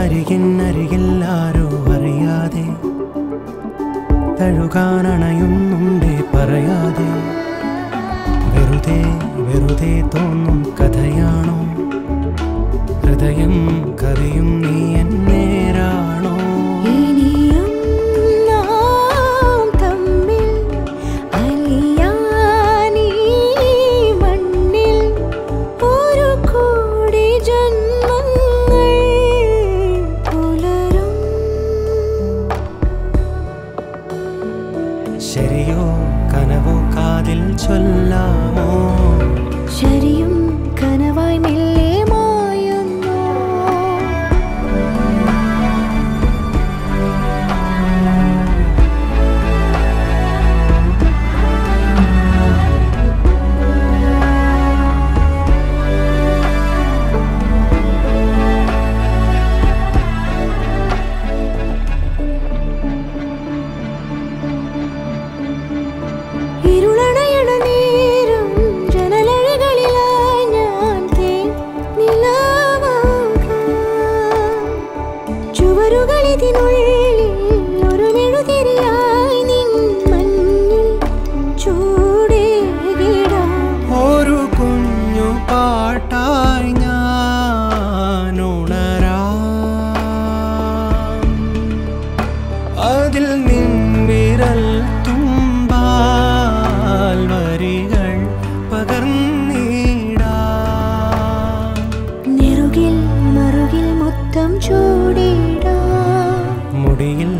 അരികിൽ ആരോ അറിയാതെ തഴുകാൻ അണയുന്നുണ്ടേ പറയാതെ. വെറുതെ വെറുതെ തോന്നും കഥയാണോ ഹൃദയം കവിയും നീ എന്നേരാണോ? ശരിയോ കനവോ കാതിൽ ചൊല്ലാമോ? ശരിയും കനവായി മെല്ലെ മായുന്നു. അതിൽ നിൻ വിരൽ തുമ്പാൽ വരികൾ പകർന്നിടാം. നെറുകിൽ മറുകിൽ മൊത്തം ചൂടിടാം. മുടിയിൽ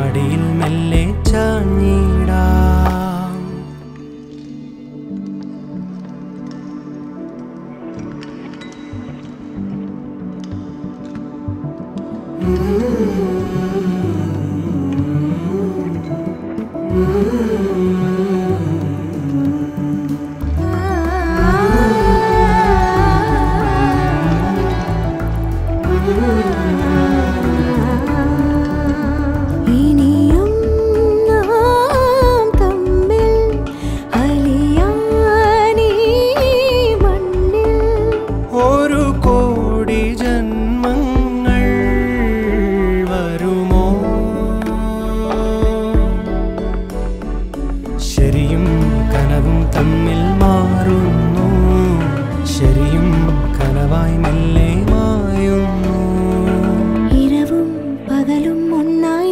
മടിയിൽ മെല്ലെ ചാഞ്ഞിടാം. ഒന്നായി